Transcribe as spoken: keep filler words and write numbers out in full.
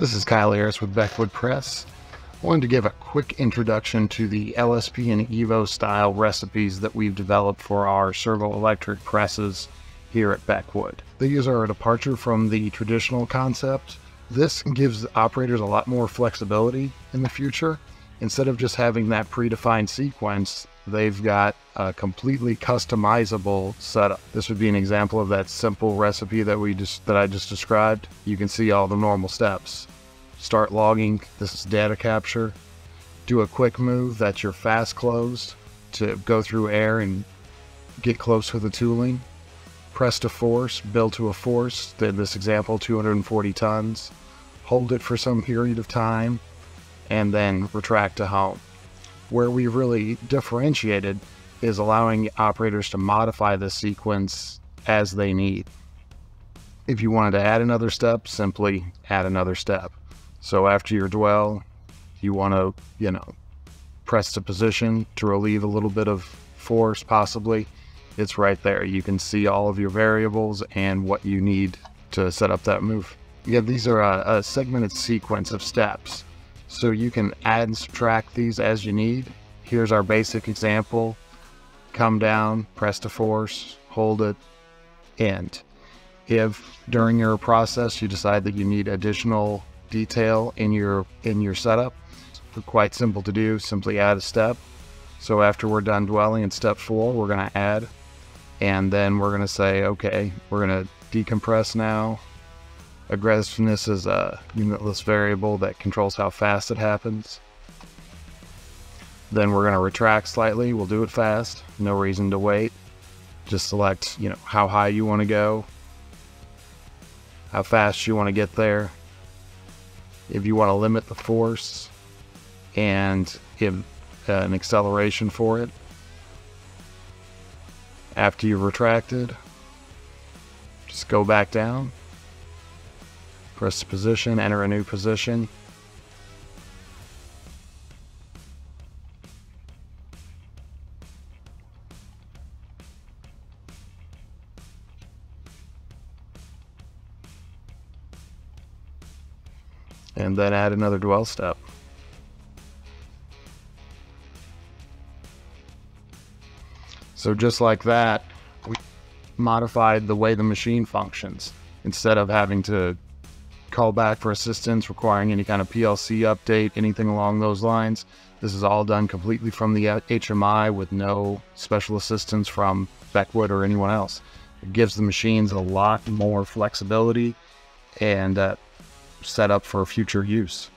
This is Kyle Harris with Beckwood Press. I wanted to give a quick introduction to the L S P and Evo style recipes that we've developed for our servo electric presses here at Beckwood. These are a departure from the traditional concept. This gives operators a lot more flexibility in the future. Instead of just having that predefined sequence, they've got a completely customizable setup. This would be an example of that simple recipe that we just that I just described. You can see all the normal steps. Start logging, this is data capture. Do a quick move, that's your fast close to go through air and get close to the tooling. Press to force, build to a force, in this example two hundred forty tons. Hold it for some period of time and then retract to home. Where we really differentiated is allowing operators to modify the sequence as they need. If you wanted to add another step, simply add another step. So after your dwell, you want to, you know, press to position to relieve a little bit of force possibly. It's right there. You can see all of your variables and what you need to set up that move. Yeah, these are a, a segmented sequence of steps. So you can add and subtract these as you need. Here's our basic example. Come down, press to force, hold it, end. If during your process you decide that you need additional detail in your in your setup, it's quite simple to do. Simply add a step. So after we're done dwelling in step four, we're going to add, and then we're going to say, okay, we're going to decompress now. Aggressiveness is a unitless variable that controls how fast it happens. Then we're going to retract slightly. We'll do it fast. No reason to wait. Just select, you know, how high you want to go, how fast you want to get there. If you want to limit the force and give uh, an acceleration for it. After you've retracted, just go back down, press position, enter a new position. And then add another dwell step. So just like that, we modified the way the machine functions. Instead of having to call back for assistance, requiring any kind of P L C update, anything along those lines, this is all done completely from the H M I with no special assistance from Beckwood or anyone else. It gives the machines a lot more flexibility and uh, set up for future use.